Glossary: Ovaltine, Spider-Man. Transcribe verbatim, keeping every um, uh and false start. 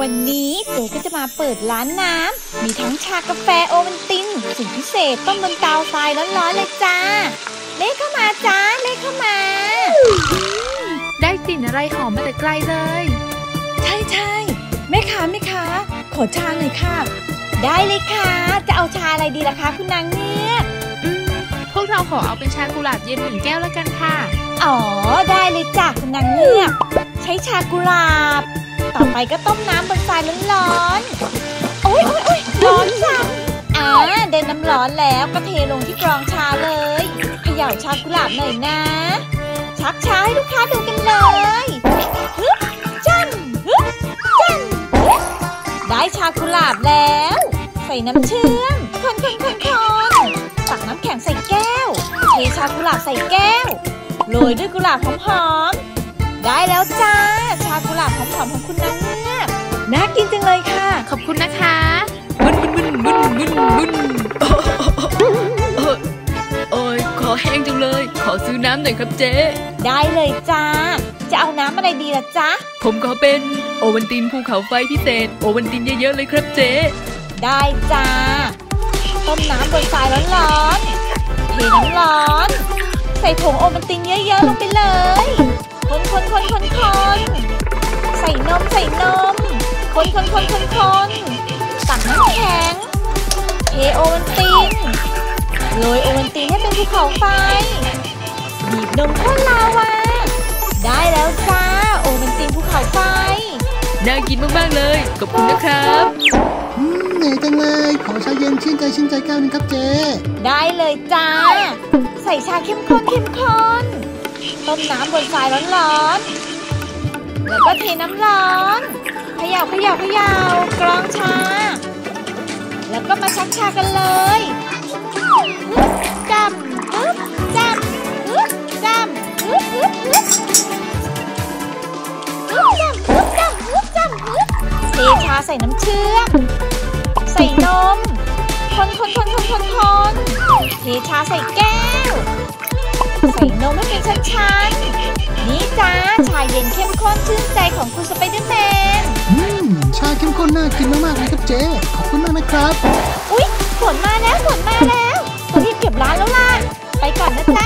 วันนี้เจ๊ก็จะมาเปิดร้านน้ำมีทั้งชากาแฟโอวัลตินสูตรพิเศษต้มบนเตาไฟร้อนๆเลยจ้าเล่เข้ามาจ้าเล่เข้ามาได้กลิ่นอะไรหอมมาแต่ไกลเลยใช่ใช่แม่ค้าแม่ค้าขอชาหน่อยค่ะได้เลยค่ะจะเอาชาอะไรดีล่ะคะคุณนางเนี่ยอืมพวกเราขอเอาเป็นชากุหลาบเย็นหนึ่งแก้วแล้วกันค่ะอ๋อได้เลยจ้าคุณนางเนี่ยใช้ชากุหลาบต่อไปก็ต้มน้ำบนทรายร้อนๆโอ๊ยโอ๊ยโอ๊ยร้อนจังอ่าได้น้ำร้อนแล้วก็เทลงที่กรองชาเลยเขย่าชากุหลาบหน่อยนะชักชาให้ลูกค้าดูกันเลยฮึจังฮึจังได้ชากุหลาบแล้วใส่น้ำเชื่อมคนคนคนคนตักน้ำแข็งใส่แก้วเทชากุหลาบใส่แก้วโรยด้วยกุหลาบหอมได้แล้วจ้าชากุหลาบหอมๆของคุณนางเงือกน่ากินจังเลยค่ะขอบคุณนะคะบึนบึนบึนบึนบึนบึนโอ้ยขอแห้งจังเลยขอซื้อน้ำหน่อยครับเจ๊ได้เลยจ้าจะเอาน้ำอะไรดีล่ะจ๊ะผมขอเป็นโอวัลตินภูเขาไฟพิเศษโอวัลตินเยอะๆเลยครับเจ๊ได้จ้าต้มน้ำบนทรายร้อนๆเทน้ำร้อนใส่ผงโอวัลตินเยอะๆลงไปเลยคนคนคนคนคนใส่นมใส่นมคนคนคนคนคนตักน้ำแข็งเทโอวัลตินโรยโอวัลตินให้เป็นภูเขาไฟบีบนมข้นลาวาได้แล้วจ้าโอวัลตินภูเขาไฟน่ากินมากๆเลยขอบคุณนะครับอืมเหนื่อยจังเลยขอชาเย็นชื่นใจชื่นใจแก้วนึงครับเจ๊ได้เลยจ้าใส่ชาเข้มข้นเข้มข้นต้มน้ำบนทรายร้อนๆแล้วก็เทน้ำร้อนเขย่าเขย่าเขย่ากรองชาแล้วก็มาชักชากันเลยจับฮึบจับฮึบจับฮึบฮึบฮึบจับฮึบจับฮึบจับฮึบเทชาใส่น้ำเชื่อมใส่นมคนคนคนคนคนคนเทชาใส่แก้วใส่นมให้เป็นชั้นๆนี่จ้าชาเย็นเข้มข้นชื่นใจของคุณสไปเดอร์แมนอืมชาเข้มข้นน่ากินมากๆเลยครับเจ๊ขอบคุณมากนะครับอุ๊ยฝนมาแล้วฝนมาแล้วฝนรีบเก็บร้านแล้วล่ะไปก่อนนะจ๊ะ